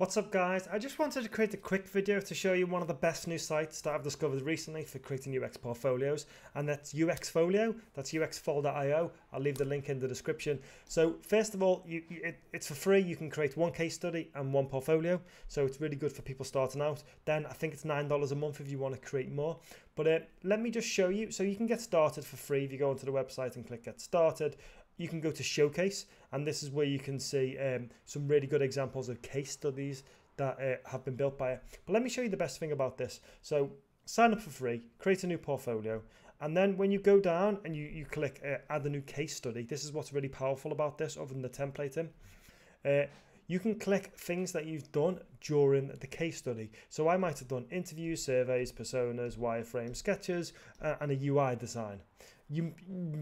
What's up guys, I just wanted to create a quick video to show you one of the best new sites that I've discovered recently for creating UX portfolios, and that's UXfolio, that's uxfolio.io. I'll leave the link in the description. So first of all, it's for free. You can create one case study and one portfolio, so it's really good for people starting out. Then I think it's $9 a month if you want to create more. But let me just show you, so you can get started for free if you go onto the website and click get started. You can go to Showcase, and this is where you can see some really good examples of case studies that have been built by it. But let me show you the best thing about this. So sign up for free, create a new portfolio, and then when you go down and you click add a new case study, this is what's really powerful about this other than the templating. You can click things that you've done during the case study. So I might have done interviews, surveys, personas, wireframe, sketches, and a UI design.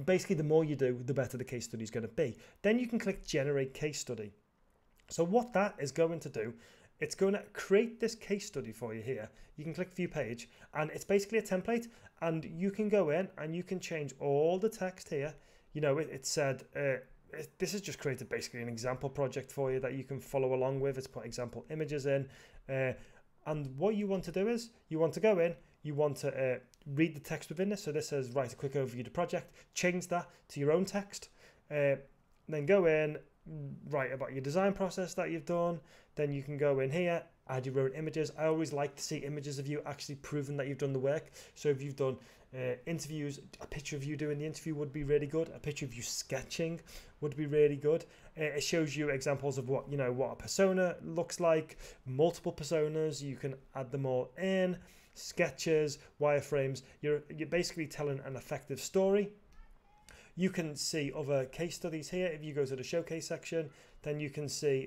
Basically, the more you do, the better the case study is going to be. Then you can click generate case study. So what that is going to do, it's going to create this case study for you here. You can click view page, and it's basically a template, and you can go in and you can change all the text here. You know, it said, this has just created basically an example project for you that you can follow along with. It's put example images in, and what you want to do is you want to go in, you want to read the text within this. So this says write a quick overview of the project, change that to your own text, then go in, write about your design process that you've done. Then you can go in here, add your own images. I always like to see images of you actually proving that you've done the work. So if you've done interviews, a picture of you doing the interview would be really good. A picture of you sketching would be really good. It shows you examples of what, you know, what a persona looks like, multiple personas, you can add them all in, sketches, wireframes. You're basically telling an effective story. You can see other case studies here. If you go to the showcase section, then you can see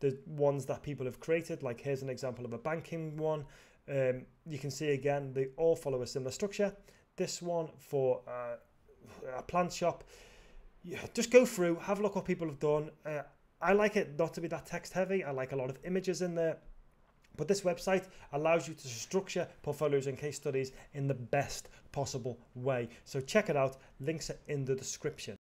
the ones that people have created. Like here's an example of a banking one. You can see again, they all follow a similar structure. This one for a plant shop. Yeah, just go through, have a look what people have done. I like it not to be that text heavy. I like a lot of images in there. But this website allows you to structure portfolios and case studies in the best possible way. So check it out. Links are in the description.